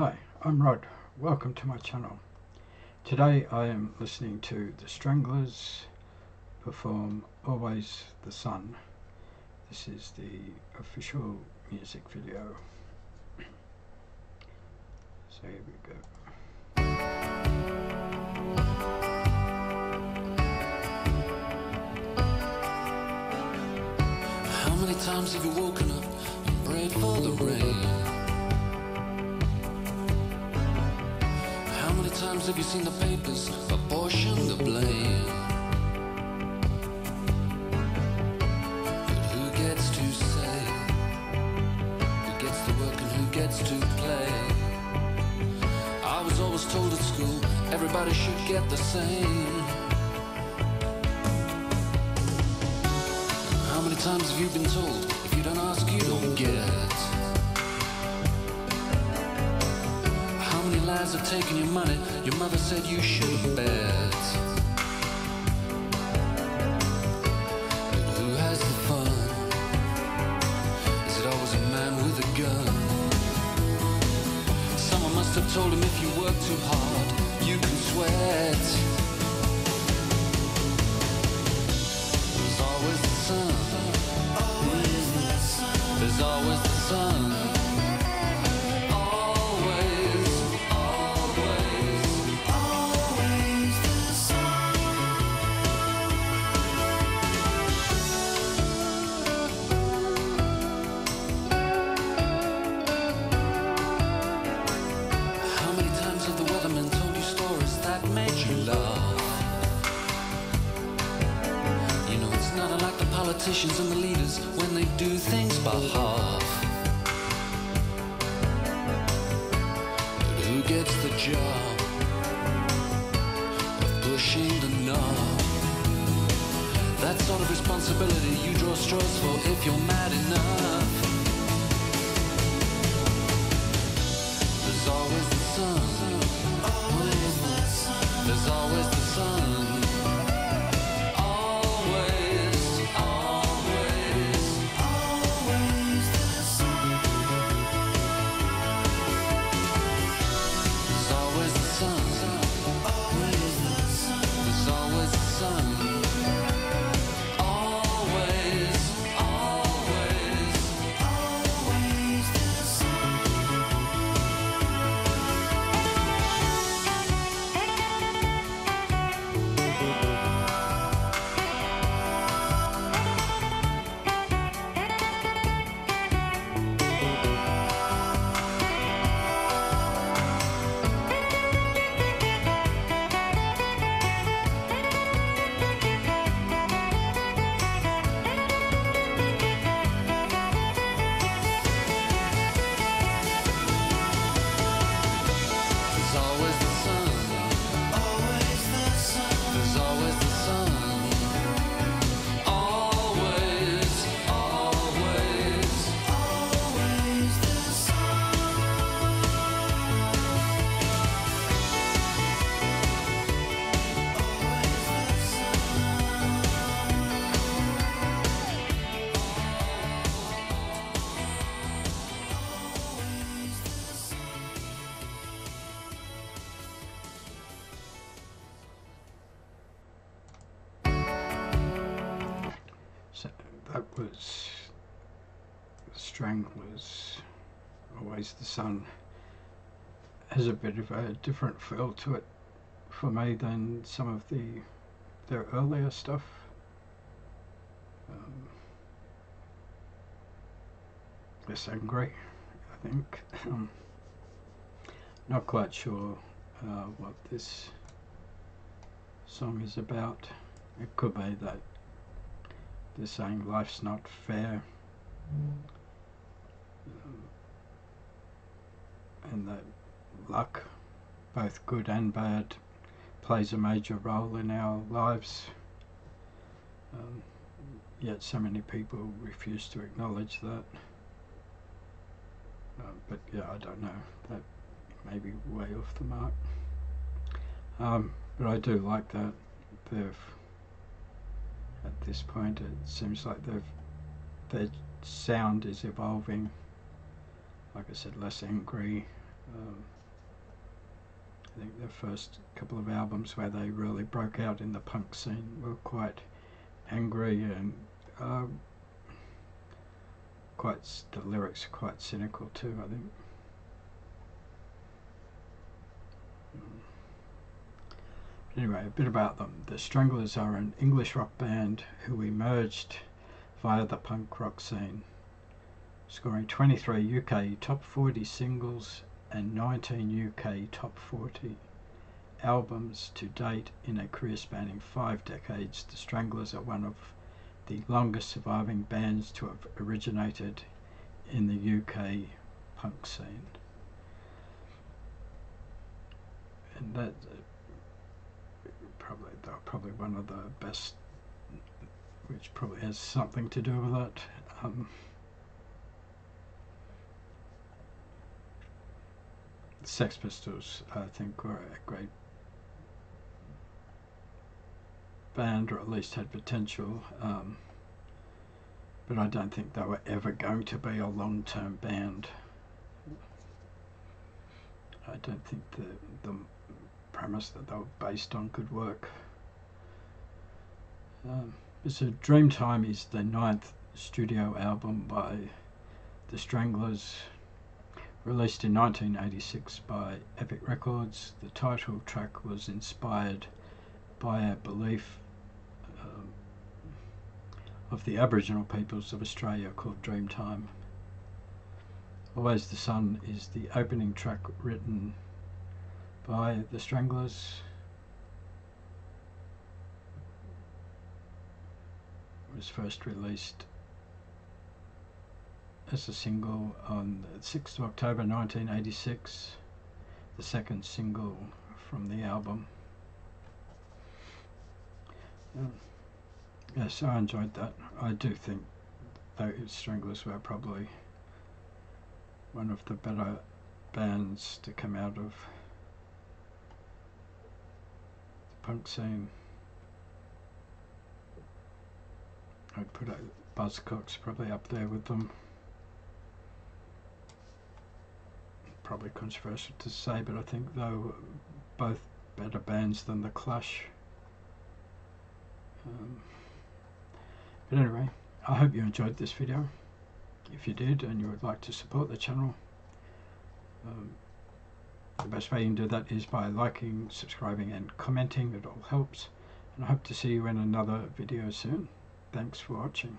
Hi, I'm Rod. Welcome to my channel. Today I am listening to The Stranglers perform Always The Sun. This is the official music video. So here we go. How many times have you woken up and prayed for the rain? How many times have you seen the papers apportion the blame? But who gets to say? Who gets the work and who gets to play? I was always told at school everybody should get the same. How many times have you been told if you don't ask you don't get? Have taken your money, your mother said you should bet. But who has the fun? Is it always a man with a gun? Someone must have told him if you work too hard, you can sweat. There's always the sun. Always the sun. There's always the sun. Politicians and the leaders when they do things by half. But who gets the job of pushing the knob? That sort of responsibility you draw straws for if you're mad enough. There's always the sun. Always the sun. There's always the sun. That was The Stranglers, Always the Sun. Has a bit of a different feel to it for me than some of their earlier stuff. Less angry, I think. Not quite sure what this song is about. It could be that they're saying life's not fair, and that luck, both good and bad, plays a major role in our lives, yet so many people refuse to acknowledge that. But yeah, I don't know, that may be way off the mark, but I do like that they've, at this point, it seems like their sound is evolving. Like I said, less angry I think the first couple of albums where they really broke out in the punk scene were quite angry and the lyrics are quite cynical too, I think. Anyway, a bit about them. The Stranglers are an English rock band who emerged via the punk rock scene, scoring 23 UK top 40 singles and 19 UK top 40 albums to date. In a career spanning 5 decades, the Stranglers are one of the longest surviving bands to have originated in the UK punk scene. And that they're probably one of the best, which probably has something to do with it. Sex Pistols, I think, were a great band, or at least had potential, but I don't think they were ever going to be a long-term band. I don't think the premise that they were based on could work. So Dreamtime is the 9th studio album by the Stranglers, released in 1986 by Epic Records. The title track was inspired by a belief of the Aboriginal peoples of Australia called Dreamtime. Always the Sun is the opening track, written by the Stranglers. It was first released as a single on the 6th of October 1986, the second single from the album. Yes, I enjoyed that. I do think the Stranglers were probably one of the better bands to come out of the punk scene. I'd put Buzzcocks probably up there with them. Probably controversial to say, but I think they were both better bands than The Clash. But anyway, I hope you enjoyed this video. If you did and you would like to support the channel, the best way you can do that is by liking, subscribing and commenting. It all helps, and I hope to see you in another video soon. Thanks for watching.